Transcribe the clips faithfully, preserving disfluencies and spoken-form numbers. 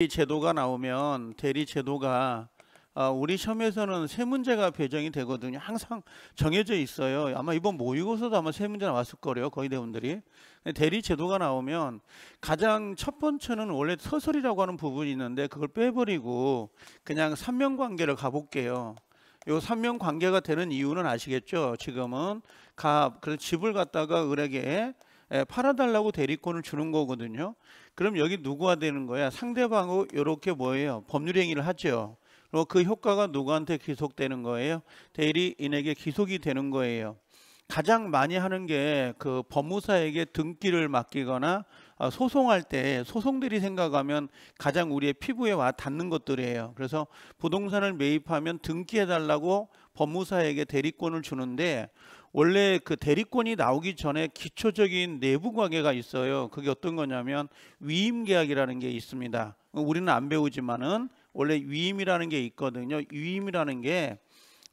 대리 제도가 나오면 대리 제도가 우리 시험에서는 세 문제가 배정이 되거든요. 항상 정해져 있어요. 아마 이번 모의고사도 아마 세 문제 나왔을 거예요. 거의 대부분들이. 대리 제도가 나오면 가장 첫 번째는 원래 서술이라고 하는 부분이 있는데 그걸 빼버리고 그냥 삼면관계를 가볼게요. 요 삼면관계가 되는 이유는 아시겠죠? 지금은 갑, 그래서 집을 갖다가 을에게 예, 팔아달라고 대리권을 주는 거거든요. 그럼 여기 누구가 되는 거야? 상대방하고 이렇게 뭐예요? 법률행위를 하죠. 그리고 그 효과가 누구한테 기속되는 거예요? 대리인에게 기속이 되는 거예요. 가장 많이 하는 게 그 법무사에게 등기를 맡기거나 소송할 때 소송들이 생각하면 가장 우리의 피부에 와 닿는 것들이에요. 그래서 부동산을 매입하면 등기해달라고 법무사에게 대리권을 주는데 원래 그 대리권이 나오기 전에 기초적인 내부 관계가 있어요. 그게 어떤 거냐면 위임계약이라는 게 있습니다. 우리는 안 배우지만은 원래 위임이라는 게 있거든요. 위임이라는 게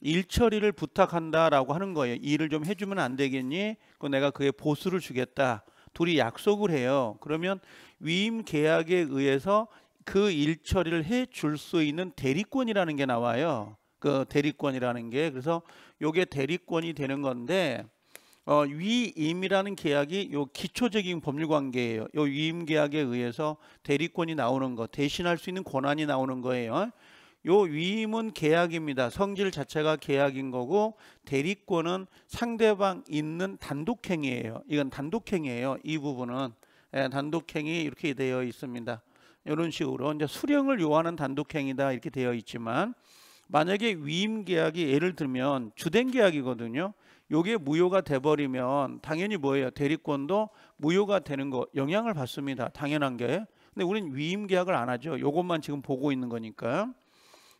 일 처리를 부탁한다라고 하는 거예요. 일을 좀 해주면 안 되겠니? 그 내가 그에 보수를 주겠다. 둘이 약속을 해요. 그러면 위임 계약에 의해서 그 일 처리를 해줄 수 있는 대리권이라는 게 나와요. 그 대리권이라는 게 그래서 요게 대리권이 되는 건데 어, 위임이라는 계약이 요 기초적인 법률관계예요. 요 위임 계약에 의해서 대리권이 나오는 거 대신할 수 있는 권한이 나오는 거예요. 요 위임은 계약입니다. 성질 자체가 계약인 거고 대리권은 상대방 있는 단독행위예요. 이건 단독행위예요. 이 부분은 예, 단독행위 이렇게 되어 있습니다. 이런 식으로 이제 수령을 요하는 단독행위다 이렇게 되어 있지만 만약에 위임 계약이 예를 들면 주된 계약이거든요. 요게 무효가 돼버리면 당연히 뭐예요? 대리권도 무효가 되는 거 영향을 받습니다. 당연한 게. 근데 우린 위임 계약을 안 하죠. 요것만 지금 보고 있는 거니까.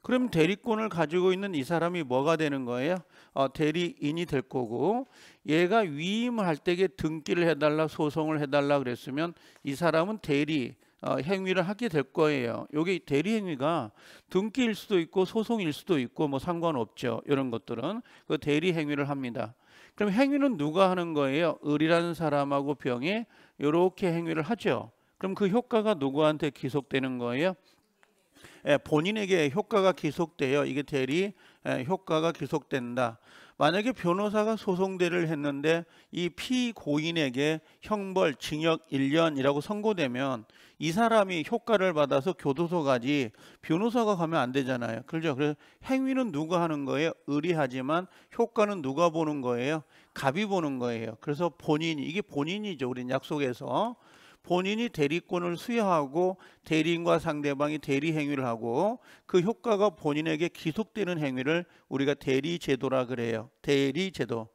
그럼 대리권을 가지고 있는 이 사람이 뭐가 되는 거예요? 어, 대리인이 될 거고 얘가 위임을 할 때에 등기를 해달라 소송을 해달라 그랬으면 이 사람은 대리 어, 행위를 하게 될 거예요. 여기 대리 행위가 등기일 수도 있고 소송일 수도 있고 뭐 상관없죠. 이런 것들은 그 대리 행위를 합니다. 그럼 행위는 누가 하는 거예요? 을이라는 사람하고 병이 이렇게 행위를 하죠. 그럼 그 효과가 누구한테 기속되는 거예요? 예, 본인에게 효과가 기속돼요. 이게 대리 예, 효과가 기속된다. 만약에 변호사가 소송대를 했는데 이 피고인에게 형벌 징역 일 년이라고 선고되면 이 사람이 효과를 받아서 교도소 가지 변호사가 가면 안 되잖아요. 그렇죠? 그래서 행위는 누가 하는 거예요? 을이 하지만 효과는 누가 보는 거예요? 갑이 보는 거예요. 그래서 본인이 이게 본인이죠. 우린 약속에서. 본인이 대리권을 수여하고 대리인과 상대방이 대리 행위를 하고 그 효과가 본인에게 기속되는 행위를 우리가 대리 제도라 그래요. 대리 제도.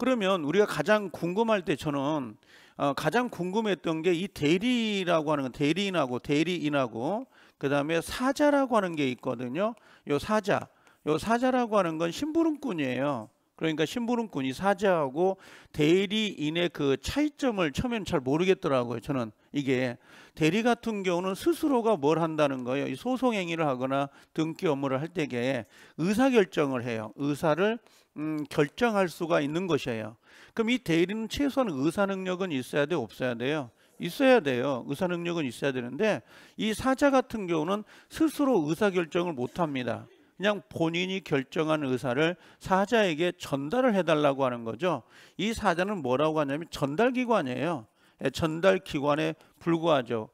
그러면 우리가 가장 궁금할 때 저는 어, 가장 궁금했던 게 이 대리라고 하는 건 대리인하고 대리인하고 그다음에 사자라고 하는 게 있거든요. 요 사자. 요 사자라고 하는 건 심부름꾼이에요. 그러니까 심부름꾼이 사자하고 대리인의 그 차이점을 처음엔 잘 모르겠더라고요. 저는 이게 대리 같은 경우는 스스로가 뭘 한다는 거예요. 이 소송 행위를 하거나 등기 업무를 할 때에 의사결정을 해요. 의사를 음, 결정할 수가 있는 것이에요. 그럼 이 대리는 최소한 의사 능력은 있어야 돼요? 없어야 돼요? 있어야 돼요. 의사 능력은 있어야 되는데 이 사자 같은 경우는 스스로 의사결정을 못합니다. 그냥 본인이 결정한 의사를 사자에게 전달을 해달라고 하는 거죠. 이 사자는 뭐라고 하냐면 전달기관이에요. 전달기관에 불과하죠.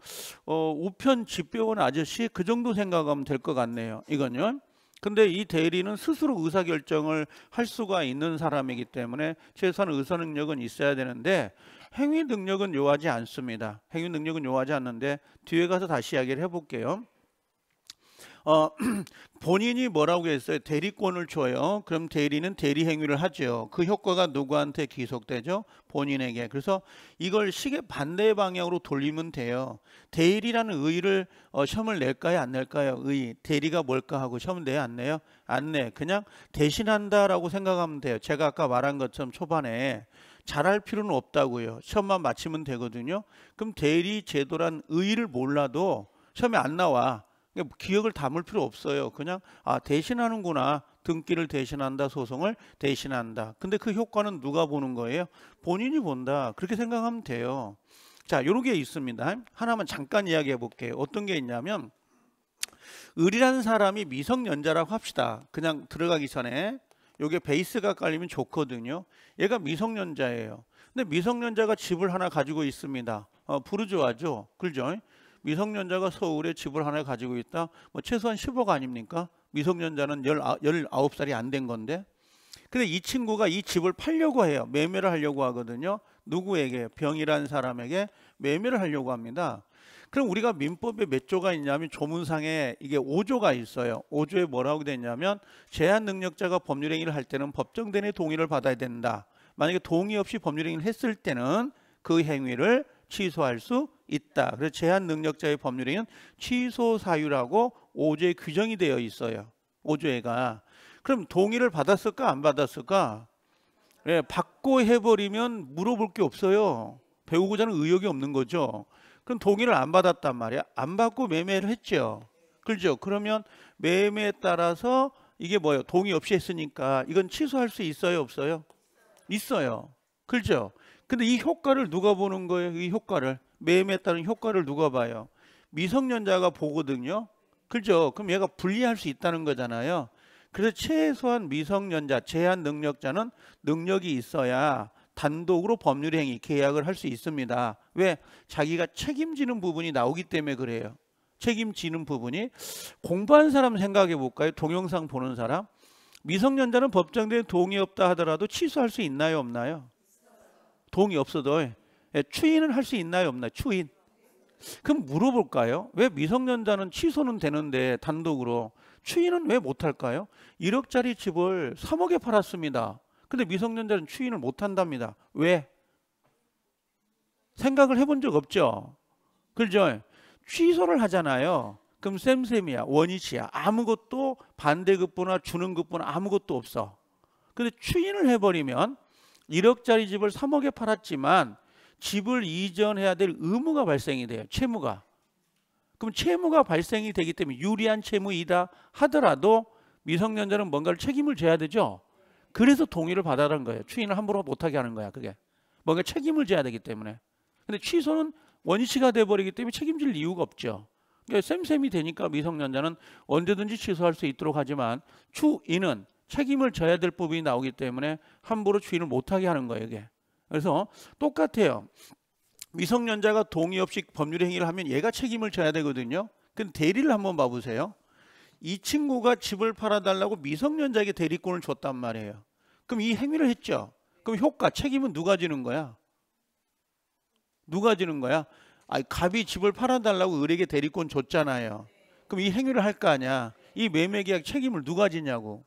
어, 우편 집배원 아저씨 그 정도 생각하면 될 것 같네요. 이건요. 근데 이 대리는 스스로 의사결정을 할 수가 있는 사람이기 때문에 최소한 의사 능력은 있어야 되는데 행위 능력은 요하지 않습니다. 행위 능력은 요하지 않는데 뒤에 가서 다시 이야기를 해볼게요. 어, 본인이 뭐라고 했어요? 대리권을 줘요. 그럼 대리는 대리 행위를 하죠. 그 효과가 누구한테 기속되죠? 본인에게. 그래서 이걸 시계 반대 방향으로 돌리면 돼요. 대리라는 의의를 어, 시험을 낼까요? 안 낼까요? 의의. 대리가 뭘까 하고 시험을 내요? 안 내요? 안 내. 그냥 대신한다라고 생각하면 돼요. 제가 아까 말한 것처럼 초반에. 잘할 필요는 없다고요. 시험만 마치면 되거든요. 그럼 대리 제도란 의의를 몰라도 시험에 안 나와. 기억을 담을 필요 없어요. 그냥 아 대신하는구나. 등기를 대신한다. 소송을 대신한다. 근데 그 효과는 누가 보는 거예요? 본인이 본다. 그렇게 생각하면 돼요. 자, 요런 게 있습니다. 하나만 잠깐 이야기해 볼게요. 어떤 게 있냐면 을이라는 사람이 미성년자라고 합시다. 그냥 들어가기 전에 요게 베이스가 깔리면 좋거든요. 얘가 미성년자예요. 근데 미성년자가 집을 하나 가지고 있습니다. 어, 부르주아죠. 그죠? 미성년자가 서울에 집을 하나 가지고 있다. 뭐 최소한 십억 아닙니까? 미성년자는 열아홉 살이 안 된 건데. 근데 이 친구가 이 집을 팔려고 해요. 매매를 하려고 하거든요. 누구에게? 병이라는 사람에게 매매를 하려고 합니다. 그럼 우리가 민법에 몇 조가 있냐면 조문상에 이게 오 조가 있어요. 오 조에 뭐라고 되냐면 제한능력자가 법률행위를 할 때는 법정대리인의 동의를 받아야 된다. 만약에 동의 없이 법률행위를 했을 때는 그 행위를 취소할 수 있다. 그래서 제한능력자의 법률행위는 취소사유라고 오 조에 규정이 되어 있어요. 오 조에가. 그럼 동의를 받았을까 안 받았을까? 예, 받고 해버리면 물어볼 게 없어요. 배우고자 하는 의욕이 없는 거죠. 그럼 동의를 안 받았단 말이야. 안 받고 매매를 했죠. 그렇죠? 그러면 매매에 따라서 이게 뭐예요? 동의 없이 했으니까 이건 취소할 수 있어요? 없어요? 있어요. 그렇죠? 근데 이 효과를 누가 보는 거예요? 이 효과를. 매매에 따른 효과를 누가 봐요? 미성년자가 보거든요. 그렇죠? 그럼 얘가 불리할 수 있다는 거잖아요. 그래서 최소한 미성년자, 제한 능력자는 능력이 있어야 단독으로 법률행위, 계약을 할 수 있습니다. 왜? 자기가 책임지는 부분이 나오기 때문에 그래요. 책임지는 부분이. 공부한 사람 생각해 볼까요? 동영상 보는 사람. 미성년자는 법정대리인 동의 없다 하더라도 취소할 수 있나요? 없나요? 동의 없어도. 예, 추인을 할 수 있나요? 없나요? 추인. 그럼 물어볼까요? 왜 미성년자는 취소는 되는데 단독으로 추인은 왜 못할까요? 일억짜리 집을 삼억에 팔았습니다. 근데 미성년자는 추인을 못한답니다. 왜? 생각을 해본 적 없죠. 그죠? 취소를 하잖아요. 그럼 쌤쌤이야. 원위치야. 아무것도 반대급부나 주는급부나 아무것도 없어. 근데 추인을 해버리면 일억짜리 집을 삼억에 팔았지만 집을 이전해야 될 의무가 발생이 돼요. 채무가. 그럼 채무가 발생이 되기 때문에 유리한 채무이다 하더라도 미성년자는 뭔가를 책임을 져야 되죠. 그래서 동의를 받아라는 거예요. 추인을 함부로 못하게 하는 거야. 그게 뭔가 책임을 져야 되기 때문에. 근데 취소는 원위치가 돼버리기 때문에 책임질 이유가 없죠. 그러니까 쌤쌤이 되니까 미성년자는 언제든지 취소할 수 있도록 하지만 추인은 책임을 져야 될 부분이 나오기 때문에 함부로 추인을 못하게 하는 거예요. 이게. 그래서 똑같아요. 미성년자가 동의 없이 법률행위를 하면 얘가 책임을 져야 되거든요. 근데 대리를 한번 봐보세요. 이 친구가 집을 팔아달라고 미성년자에게 대리권을 줬단 말이에요. 그럼 이 행위를 했죠. 그럼 효과, 책임은 누가 지는 거야? 누가 지는 거야? 아, 갑이 집을 팔아달라고 을에게 대리권 줬잖아요. 그럼 이 행위를 할 거 아니야. 이 매매계약 책임을 누가 지냐고.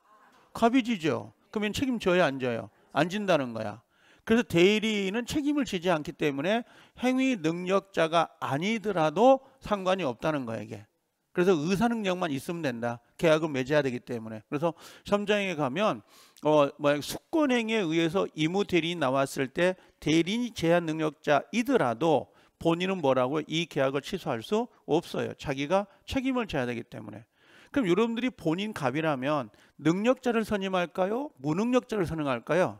갑이 지죠. 그러면 책임져야 안 져요? 안 진다는 거야. 그래서 대리인은 책임을 지지 않기 때문에 행위 능력자가 아니더라도 상관이 없다는 거예요. 이게. 그래서 의사 능력만 있으면 된다. 계약을 맺어야 되기 때문에. 그래서 점장에 가면 어, 뭐 수권행위에 의해서 의무 대리인이 나왔을 때 대리인이 제한 능력자이더라도 본인은 뭐라고요? 이 계약을 취소할 수 없어요. 자기가 책임을 져야 되기 때문에. 그럼 여러분들이 본인 갑이라면 능력자를 선임할까요? 무능력자를 선임할까요?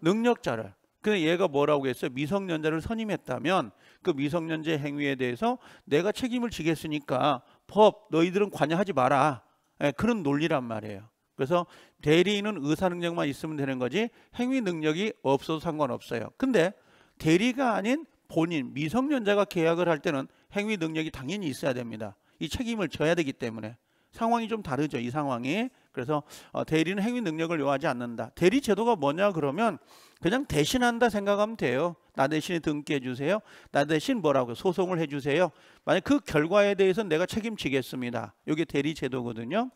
능력자를. 근데 얘가 뭐라고 했어요? 미성년자를 선임했다면 그 미성년자의 행위에 대해서 내가 책임을 지겠으니까 법 너희들은 관여하지 마라. 예, 그런 논리란 말이에요. 그래서 대리인은 의사 능력만 있으면 되는 거지 행위 능력이 없어도 상관없어요. 근데 대리가 아닌 본인 미성년자가 계약을 할 때는 행위 능력이 당연히 있어야 됩니다. 이 책임을 져야 되기 때문에. 상황이 좀 다르죠. 이 상황이. 그래서 대리는 행위 능력을 요하지 않는다. 대리 제도가 뭐냐 그러면 그냥 대신한다 생각하면 돼요. 나 대신에 등기해 주세요. 나 대신 뭐라고 소송을 해 주세요. 만약 그 결과에 대해서는 내가 책임지겠습니다. 이게 대리 제도거든요.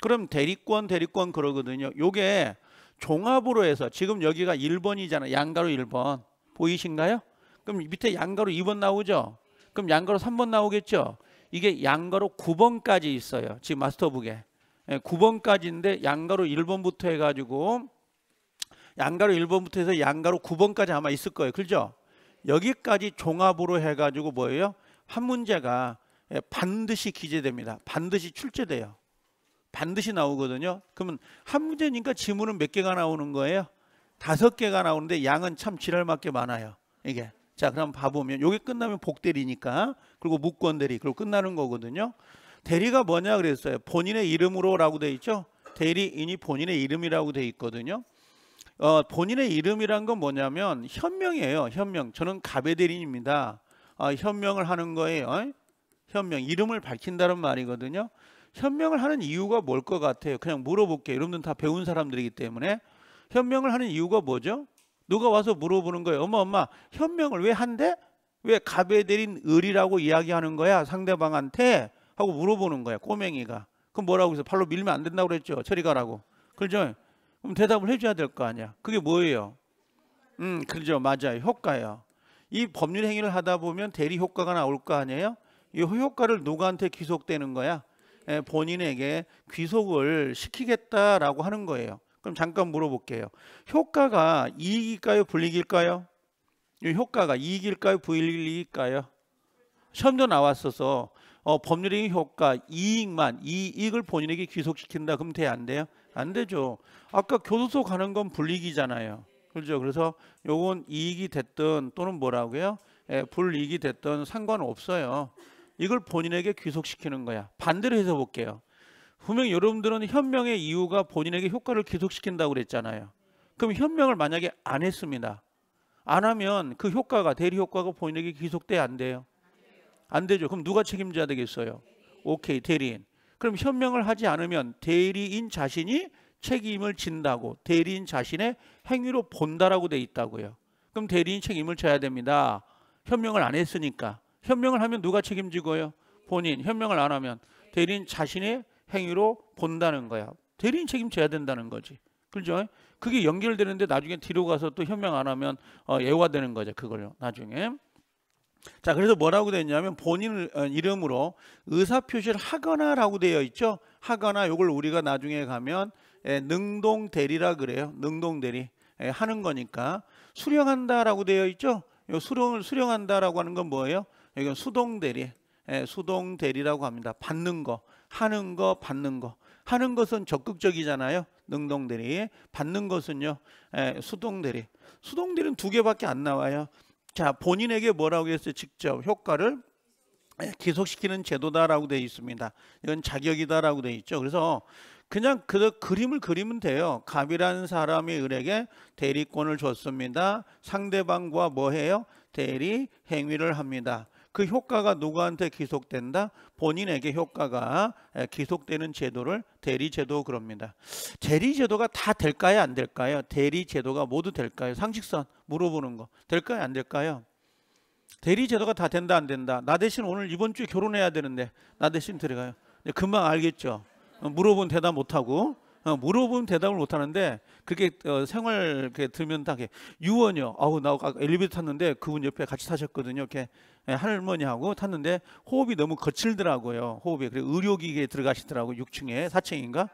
그럼 대리권 대리권 그러거든요. 이게 종합으로 해서 지금 여기가 일 번이잖아요. 양가로 일 번. 보이신가요? 그럼 밑에 양가로 이 번 나오죠. 그럼 양가로 삼 번 나오겠죠. 이게 양가로 구 번까지 있어요. 지금 마스터북에. 구 번까지인데 양가로 일 번부터 해가지고 양가로 일 번부터 해서 양가로 구 번까지 아마 있을 거예요. 그렇죠? 여기까지 종합으로 해가지고 뭐예요? 한 문제가 반드시 기재됩니다. 반드시 출제돼요. 반드시 나오거든요. 그러면 한 문제니까 지문은 몇 개가 나오는 거예요? 다섯 개가 나오는데 양은 참 지랄맞게 많아요. 이게. 자, 그럼 봐보면 요게 끝나면 복대리니까 그리고 무권대리 그리고 끝나는 거거든요. 대리가 뭐냐 그랬어요. 본인의 이름으로라고 돼 있죠. 대리인이 본인의 이름이라고 돼 있거든요. 어, 본인의 이름이란 건 뭐냐면 현명이에요. 현명. 저는 갑의 대리인입니다. 어, 현명을 하는 거예요. 어? 현명. 이름을 밝힌다는 말이거든요. 현명을 하는 이유가 뭘 것 같아요? 그냥 물어볼게요. 여러분들 다 배운 사람들이기 때문에. 현명을 하는 이유가 뭐죠? 누가 와서 물어보는 거예요. 엄마 엄마 현명을 왜 한대? 왜 갑의 대리인 을이라고 이야기하는 거야? 상대방한테 하고 물어보는 거야. 꼬맹이가. 그럼 뭐라고 해서 발로 밀면 안 된다고 그랬죠. 저리 가라고. 그렇죠? 그럼 대답을 해줘야 될 거 아니야. 그게 뭐예요? 음, 그렇죠. 맞아요. 효과예요. 이 법률 행위를 하다 보면 대리 효과가 나올 거 아니에요? 이 효과를 누구한테 귀속되는 거야? 예, 본인에게 귀속을 시키겠다라고 하는 거예요. 그럼 잠깐 물어볼게요. 효과가 이익일까요? 불이익일까요? 이 효과가 이익일까요? 불이익일까요? 시험도 나왔어서 어, 법률의 효과 이익만 이익을 본인에게 귀속시킨다. 그럼 돼 안 돼요? 안 되죠. 아까 교도소 가는 건 불이익이잖아요. 그렇죠? 그래서 요건 이익이 됐든 또는 뭐라고요? 예, 불이익이 됐든 상관없어요. 이걸 본인에게 귀속시키는 거야. 반대로 해서 볼게요. 분명히 여러분들은 현명의 이유가 본인에게 효과를 귀속시킨다고 그랬잖아요. 그럼 현명을 만약에 안 했습니다. 안 하면 그 효과가 대리 효과가 본인에게 귀속돼 안 돼요? 안 되죠. 그럼 누가 책임져야 되겠어요? 오케이, 대리인. 그럼 현명을 하지 않으면 대리인 자신이 책임을 진다고, 대리인 자신의 행위로 본다라고 돼 있다고요. 그럼 대리인 책임을 져야 됩니다. 현명을 안 했으니까. 현명을 하면 누가 책임지고요? 본인. 현명을 안 하면 대리인 자신의 행위로 본다는 거야. 대리인 책임져야 된다는 거지. 그죠? 그게 연결되는데 나중에 뒤로 가서 또 현명 안 하면 어, 예외화되는 거죠. 그걸요. 나중에. 자, 그래서 뭐라고 되어 있냐면 본인 이름으로 의사표시를 하거나 라고 되어 있죠. 하거나 이걸 우리가 나중에 가면 예, 능동대리라 그래요. 능동대리 예, 하는 거니까. 수령한다 라고 되어 있죠. 요 수령을 수령한다 라고 하는 건 뭐예요? 이건 수동대리 예, 수동대리라고 합니다. 받는 거 하는 거 받는 거 하는 것은 적극적이잖아요. 능동대리 받는 것은요 예, 수동대리. 수동대리는 두 개밖에 안 나와요. 자, 본인에게 뭐라고 했어요? 직접 효과를 기속시키는 제도다라고 되어 있습니다. 이건 자격이다라고 되어 있죠. 그래서 그냥 그 그림을 그리면 돼요. 갑이라는 사람이 을에게 대리권을 줬습니다. 상대방과 뭐해요? 대리 행위를 합니다. 그 효과가 누구한테 기속된다? 본인에게 효과가 기속되는 제도를 대리제도 그럽니다. 대리제도가 다 될까요? 안 될까요? 대리제도가 모두 될까요? 상식선 물어보는 거. 될까요? 안 될까요? 대리제도가 다 된다? 안 된다? 나 대신 오늘 이번 주에 결혼해야 되는데 나 대신 들어가요. 금방 알겠죠? 물어본 대답 못하고 물어보면 대답을 못하는데 그렇게 어, 생활 이렇게 들면 딱 유언이요. 아우 나 엘리베이터 탔는데 그분 옆에 같이 타셨거든요. 이렇게 할머니하고 탔는데 호흡이 너무 거칠더라고요. 호흡이 그래 의료기계에 들어가시더라고. 육 층에 사 층인가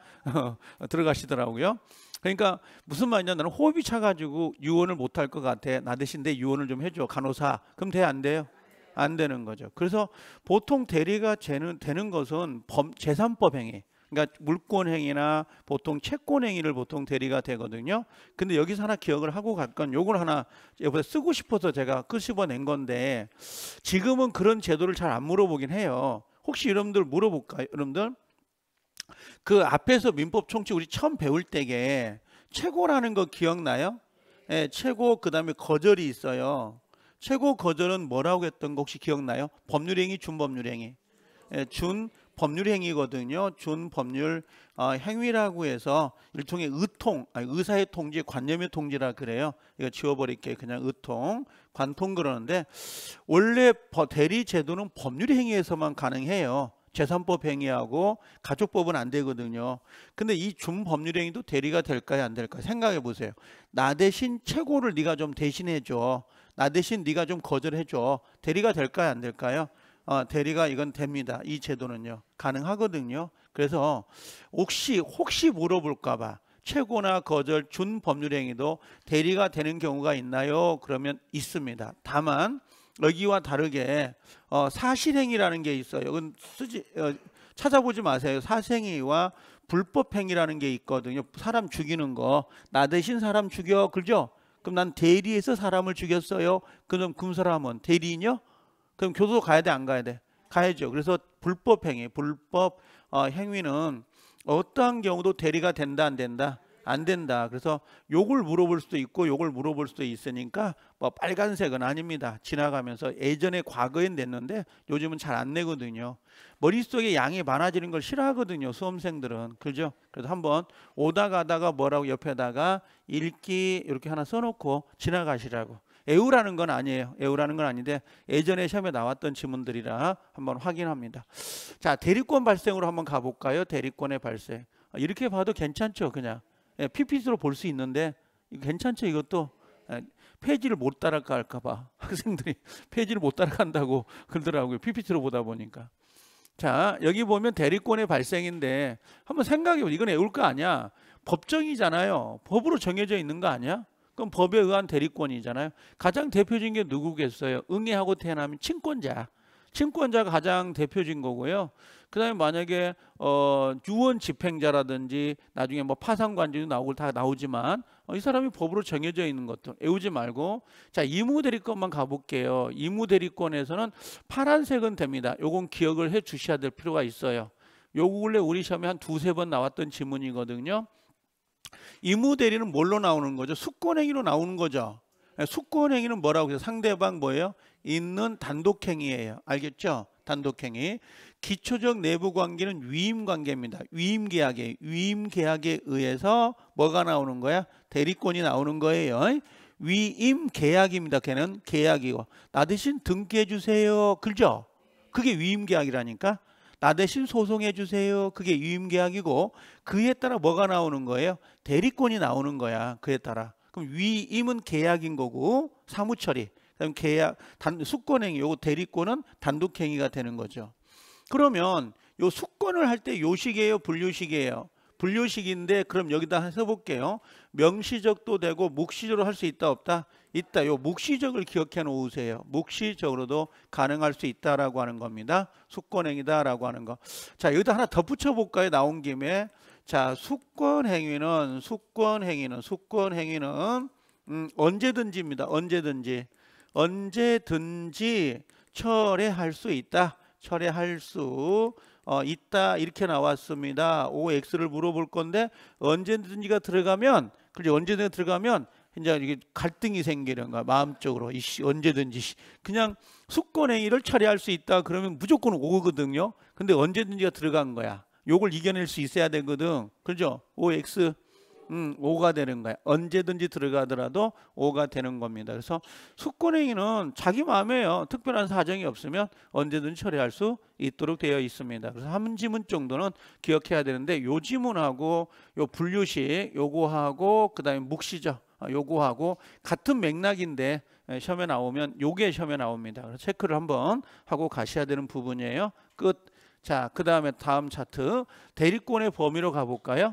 들어가시더라고요. 그러니까 무슨 말이냐 나는 호흡이 차가지고 유언을 못할 것 같아. 나 대신 내 유언을 좀 해줘 간호사. 그럼 돼 안 돼요? 안 되는 거죠. 그래서 보통 대리가 되는 되는 것은 범, 재산법 행위. 그러니까 물권행위나 보통 채권행위를 보통 대리가 되거든요. 근데 여기서 하나 기억을 하고 갈 건 요걸 하나 이번에 쓰고 싶어서 제가 끄집어낸 건데 지금은 그런 제도를 잘 안 물어보긴 해요. 혹시 여러분들 물어볼까요? 여러분들 그 앞에서 민법 총칙 우리 처음 배울 때게 최고라는 거 기억나요? 예, 최고 그다음에 거절이 있어요. 최고 거절은 뭐라고 했던 거 혹시 기억나요? 법률행위, 준법률행위. 예, 준 법률행위거든요. 준법률 어, 행위라고 해서 일종의 의통, 아니, 의사의 통지, 관념의 통지라 그래요. 이거 지워버릴게요. 그냥 의통, 관통 그러는데 원래 대리제도는 법률행위에서만 가능해요. 재산법 행위하고 가족법은 안 되거든요. 근데 이 준법률행위도 대리가 될까요? 안 될까요? 생각해 보세요. 나 대신 최고를 네가 좀 대신해줘. 나 대신 네가 좀 거절해줘. 대리가 될까요? 안 될까요? 어, 대리가 이건 됩니다. 이 제도는요. 가능하거든요. 그래서 혹시 혹시 물어볼까 봐 최고나 거절 준 법률행위도 대리가 되는 경우가 있나요? 그러면 있습니다. 다만 여기와 다르게 어, 사실행위라는 게 있어요. 이건 쓰지 어, 찾아보지 마세요. 사실행위와 불법행위라는 게 있거든요. 사람 죽이는 거. 나 대신 사람 죽여. 그죠? 그럼 난 대리해서 사람을 죽였어요. 그럼 그 사람은 대리인요? 그럼 교도소 가야 돼? 안 가야 돼? 가야죠. 그래서 불법 행위, 불법 어, 행위는 어떠한 경우도 대리가 된다 안 된다? 안 된다. 그래서 요걸 물어볼 수도 있고 요걸 물어볼 수도 있으니까 뭐 빨간색은 아닙니다. 지나가면서 예전에 과거엔 냈는데 요즘은 잘 안 내거든요. 머릿속에 양이 많아지는 걸 싫어하거든요. 수험생들은. 그죠? 그래서 한번 오다 가다가 뭐라고 옆에다가 읽기 이렇게 하나 써놓고 지나가시라고. 애우라는 건 아니에요. 애우라는 건 아닌데 예전에 시험에 나왔던 지문들이라 한번 확인합니다. 자, 대리권 발생으로 한번 가볼까요? 대리권의 발생. 이렇게 봐도 괜찮죠? 그냥. 예, 피피티로 볼 수 있는데 괜찮죠 이것도. 예, 페이지를 못 따라갈까 봐 학생들이 페이지를 못 따라간다고 그러더라고요. 피피티로 보다 보니까. 자, 여기 보면 대리권의 발생인데 한번 생각해보세요. 이건 애울 거 아니야. 법정이잖아요. 법으로 정해져 있는 거 아니야. 그럼 법에 의한 대리권이잖아요. 가장 대표적인 게 누구겠어요? 응애하고 태어나면 친권자. 친권자가 가장 대표적인 거고요. 그다음에 만약에 어, 유언 집행자라든지 나중에 뭐 파상관직도 나오고 다 나오지만 어, 이 사람이 법으로 정해져 있는 것들 외우지 말고, 자, 의무대리권만 가볼게요. 의무대리권에서는 파란색은 됩니다. 요건 기억을 해 주셔야 될 필요가 있어요. 요 근래 우리 시험에 한 두세 번 나왔던 지문이거든요. 의무대리는 뭘로 나오는 거죠? 수권행위로 나오는 거죠. 수권행위는 뭐라고 해요? 상대방 뭐예요? 있는 단독행위예요. 알겠죠? 단독행위. 기초적 내부관계는 위임관계입니다. 위임계약에 위임계약에 의해서 뭐가 나오는 거야? 대리권이 나오는 거예요. 위임계약입니다. 걔는 계약이고 나 대신 등기해 주세요. 그죠? 그게 위임계약이라니까. 나 대신 소송해 주세요. 그게 위임계약이고 그에 따라 뭐가 나오는 거예요? 대리권이 나오는 거야. 그에 따라. 그럼 위임은 계약인 거고 사무처리. 그럼 계약, 단, 수권행위, 요거 대리권은 단독행위가 되는 거죠. 그러면 요 수권을 할 때 요식이에요, 분류식이에요? 분류식인데 그럼 여기다 써볼게요. 명시적도 되고 묵시적으로 할 수 있다 없다? 있다. 요 묵시적을 기억해 놓으세요. 묵시적으로도 가능할 수 있다라고 하는 겁니다. 수권행위다라고 하는 거. 자, 여기다 하나 덧붙여 볼까요? 나온 김에. 자, 수권행위는 수권행위는 수권행위는 음, 언제든지입니다. 언제든지. 언제든지 철회할 수 있다. 철회할 수 어, 있다. 이렇게 나왔습니다. 오엑스를 물어볼 건데 언제든지가 들어가면, 그리고 언제든지 들어가면 이제 이게 갈등이 생기는 거야. 마음적으로 이씨, 언제든지 그냥 수권행위를 철회할 수 있다. 그러면 무조건 오거든요. 근데 언제든지가 들어간 거야. 요걸 이겨낼 수 있어야 되거든. 그죠? 오엑스. 음, 오가 되는 거야. 언제든지 들어가더라도 오가 되는 겁니다. 그래서 수권행위는 자기 마음이에요. 특별한 사정이 없으면 언제든지 처리할 수 있도록 되어 있습니다. 그래서 한 지문 정도는 기억해야 되는데 요 지문하고 요 분류식 요거하고 그다음에 묵시적 요거하고 같은 맥락인데 시험에 나오면 요게 시험에 나옵니다. 그래서 체크를 한번 하고 가셔야 되는 부분이에요. 끝. 자, 그다음에 다음 차트 대리권의 범위로 가볼까요?